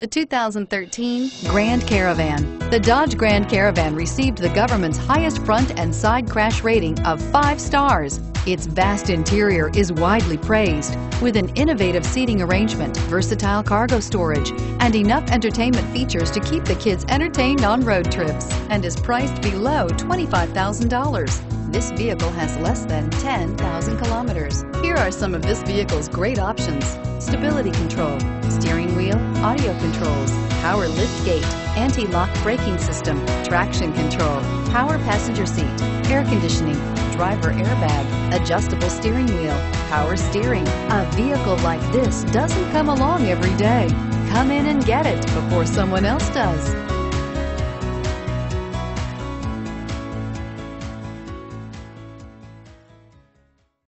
The 2013 Grand Caravan. The Dodge Grand Caravan received the government's highest front and side crash rating of 5 stars. Its vast interior is widely praised, with an innovative seating arrangement, versatile cargo storage, and enough entertainment features to keep the kids entertained on road trips, and is priced below $25,000. This vehicle has less than 10,000 kilometers. Here are some of this vehicle's great options: stability control, steering wheel audio controls, power liftgate, anti-lock braking system, traction control, power passenger seat, air conditioning, driver airbag, adjustable steering wheel, power steering. A vehicle like this doesn't come along every day. Come in and get it before someone else does.